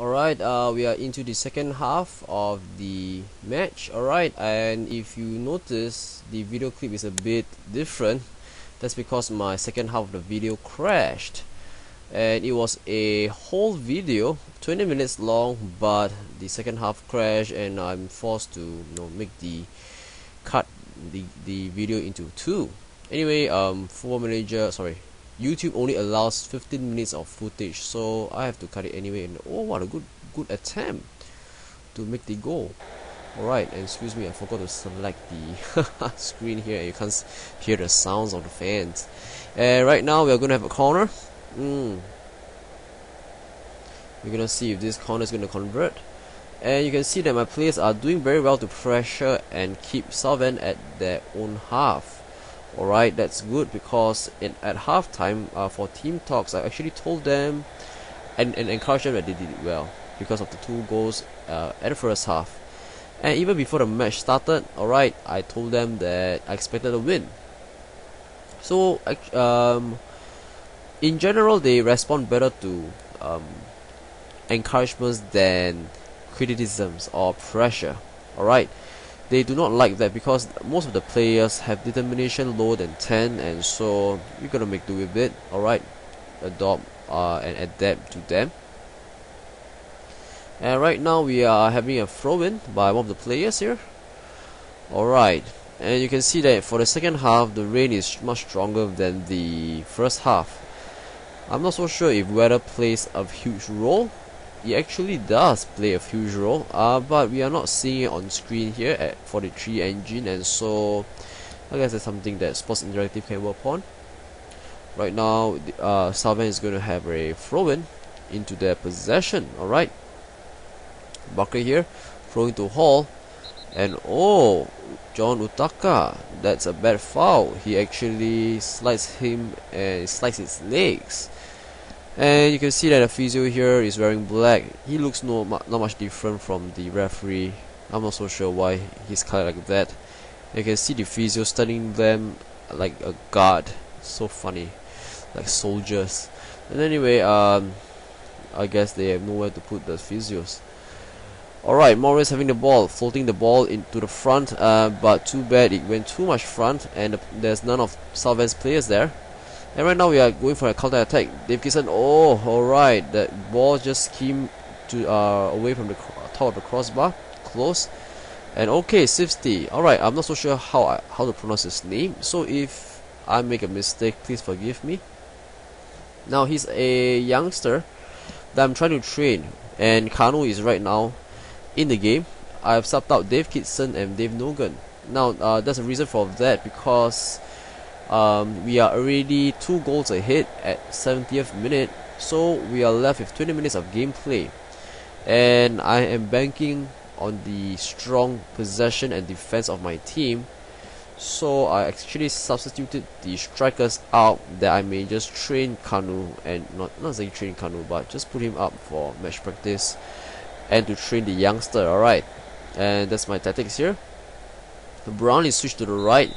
Alright, we are into the second half of the match. Alright, and if you notice, the video clip is a bit different. That's because my second half of the video crashed. And it was a whole video, 20 minutes long, but the second half crashed and I'm forced to make the cut the video into two. Anyway, Football Manager, sorry, YouTube only allows 15 minutes of footage, so I have to cut it anyway. And oh, what a good attempt to make the goal. Alright, and excuse me, I forgot to select the screen here, and you can't hear the sounds of the fans. And right now we are going to have a corner. We're going to see if this corner is going to convert. And you can see that my players are doing very well to pressure and keep Southend at their own half. Alright, that's good, because at halftime for team talks, I actually told them and encouraged them that they did it well because of the two goals at the first half. And even before the match started, alright, I told them that I expected a win. So, in general, they respond better to encouragements than criticisms or pressure. Alright. They do not like that because most of the players have determination lower than 10, and so you're gonna make do with it. Alright, adopt and adapt to them. And right now we are having a throw-in by one of the players here. Alright, and you can see that for the second half the rain is much stronger than the first half. I'm not so sure if weather plays a huge role. It actually does play a huge role, but we are not seeing it on screen here at 43 engine, and so I guess that's something that Sports Interactive can work on. Right now, Southend is going to have a throw-in into their possession. Alright, Barker here, throwing to Hall, and oh, John Utaka, that's a bad foul. He actually slices him and slices his legs. And you can see that the physio here is wearing black. He looks not much different from the referee. I'm not so sure why he's colored like that. You can see the physio studying them like a guard. So funny, like soldiers. And anyway, I guess they have nowhere to put the physios. Alright, Morris having the ball, floating the ball into the front, but too bad it went too much front, and there's none of Southend's players there. And right now we are going for a counter attack. Davkison, oh, alright, that ball just came to away from the top of the crossbar, close. And okay, 60. Alright, I'm not so sure how to pronounce his name, so if I make a mistake, please forgive me. Now he's a youngster that I'm trying to train, and Kanu is right now in the game. I've subbed out Dave Kitson and Dave Nogan. Now there's a reason for that, because we are already 2 goals ahead at 70th minute, so we are left with 20 minutes of gameplay, and I am banking on the strong possession and defense of my team, so I actually substituted the strikers out that I may just train Kanu, and not say train Kanu, but just put him up for match practice and to train the youngster. Alright, and that's my tactics here. Brown is switched to the right.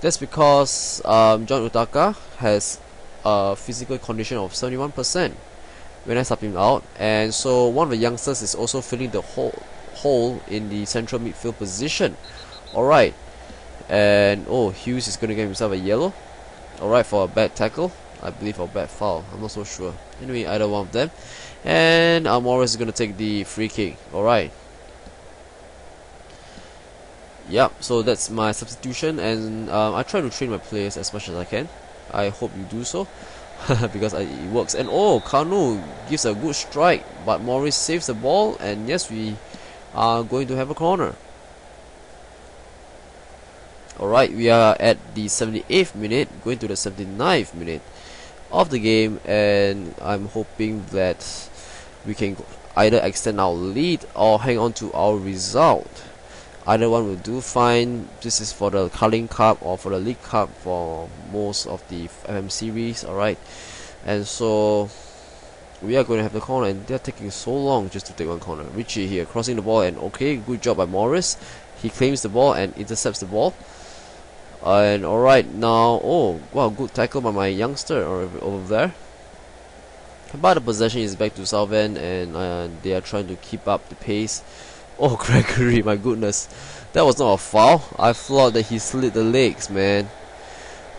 That's because John Utaka has a physical condition of 71% when I sub him out, and so one of the youngsters is also filling the hole in the central midfield position. Alright, and oh, Hughes is going to get himself a yellow. Alright, for a bad tackle, I believe, or bad foul, I'm not so sure. Anyway, either one of them. And Morris is going to take the free kick. Alright. Yep, so that's my substitution, and I try to train my players as much as I can. I hope you do so, because it works. And oh, Kanu gives a good strike, but Morris saves the ball, and yes, we are going to have a corner. Alright, we are at the 78th minute, going to the 79th minute of the game, and I'm hoping that we can either extend our lead or hang on to our result. Either one will do fine. This is for the Carling Cup or for the League Cup for most of the FM series. Alright, and so we are going to have the corner, and they're taking so long just to take one corner. Richie here crossing the ball, and okay, good job by Morris. He claims the ball and intercepts the ball. And alright, now, oh wow, good tackle by my youngster over there. But the possession is back to Southend, and they are trying to keep up the pace. Oh, Gregory, my goodness. That was not a foul. I thought that he slid the legs, man.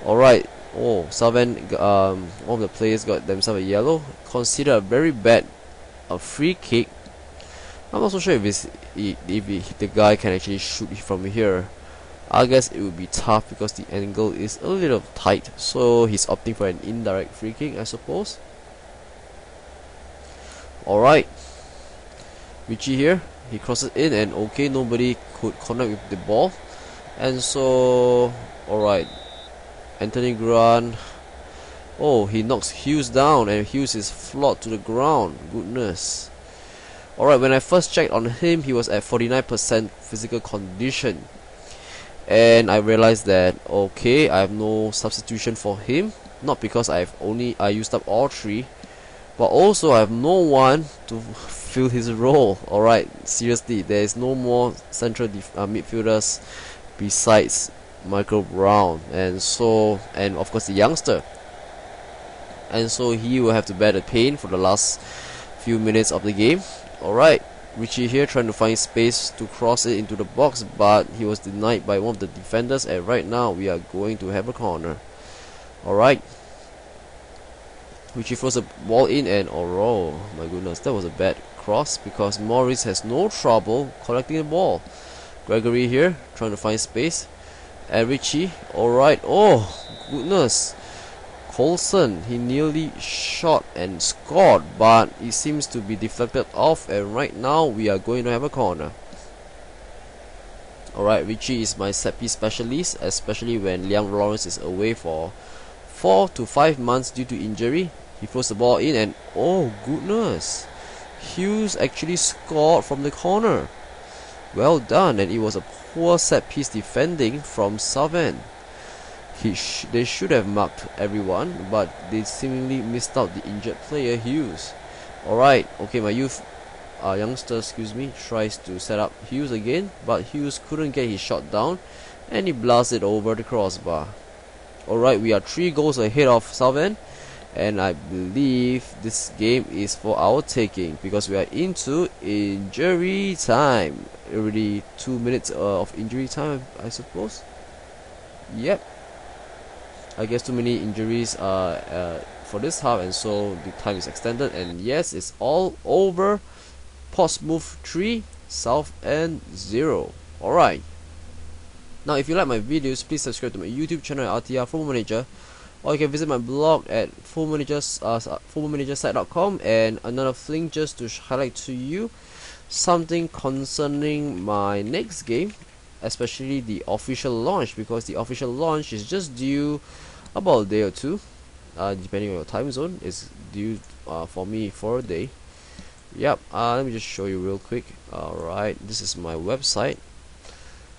Alright. Oh, Southend, one of the players got themselves a yellow. Considered a very bad free kick. I'm not so sure if the guy can actually shoot from here. I guess it would be tough because the angle is a little tight. So he's opting for an indirect free kick, I suppose. Alright. Richie here. He crosses in, and okay, nobody could connect with the ball. And so, alright. Anthony Grant. Oh, he knocks Hughes down, and Hughes is floored to the ground. Goodness. Alright, when I first checked on him, he was at 49% physical condition. And I realized that, okay, I have no substitution for him. Not because I used up all three, but also I have no one to fill his role. Alright, seriously, there is no more central midfielders besides Michael Brown, and of course the youngster. And so he will have to bear the pain for the last few minutes of the game. Alright, Richie here trying to find space to cross it into the box, but he was denied by one of the defenders, and right now we are going to have a corner. Alright, Richie throws the ball in, and oh my goodness, that was a bad cross because Morris has no trouble collecting the ball. Gregory here trying to find space, and Richie, alright, oh goodness. Colson, he nearly shot and scored, but it seems to be deflected off, and right now we are going to have a corner. Alright, Richie is my set piece specialist, especially when Liam Lawrence is away for 4 to 5 months due to injury. He throws the ball in, and oh goodness, Hughes actually scored from the corner. Well done, and it was a poor set piece defending from Southend. They should have marked everyone, but they seemingly missed out the injured player Hughes. Alright, okay, my youngster, excuse me, tries to set up Hughes again, but Hughes couldn't get his shot down, and he blasted over the crossbar. Alright, we are 3 goals ahead of Southend, and I believe this game is for our taking because we are into injury time. Already 2 minutes of injury time, I suppose. Yep. I guess too many injuries for this half, and so the time is extended, and yes, it's all over. Portsmouth 3, Southend 0. Alright. Now if you like my videos, please subscribe to my YouTube channel at RTR Football Manager, or you can visit my blog at fullmanagersite.com, and another thing just to highlight to you something concerning my next game, especially the official launch, because the official launch is just due about a day or two, depending on your time zone. It's due for me for a day. Yep. Let me just show you real quick. Alright, this is my website.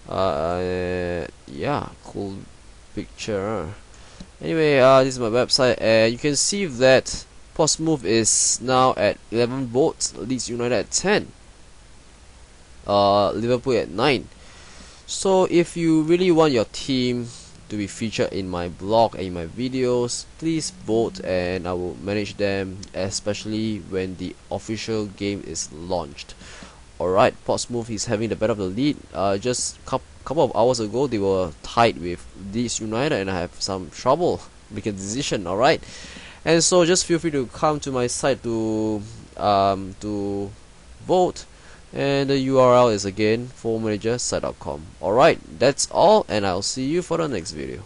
Yeah, cool picture. Anyway, this is my website, and you can see that Portsmouth is now at 11 votes, Leeds United at 10, Liverpool at 9. So if you really want your team to be featured in my blog and in my videos, please vote, and I will manage them, especially when the official game is launched. Alright, Portsmouth is having the better of the lead. Just a couple of hours ago, they were tied with Leeds United, and I have some trouble making a decision. Alright, and so just feel free to come to my site to vote. And the URL is again fullmanagersite.com. Alright, that's all, and I'll see you for the next video.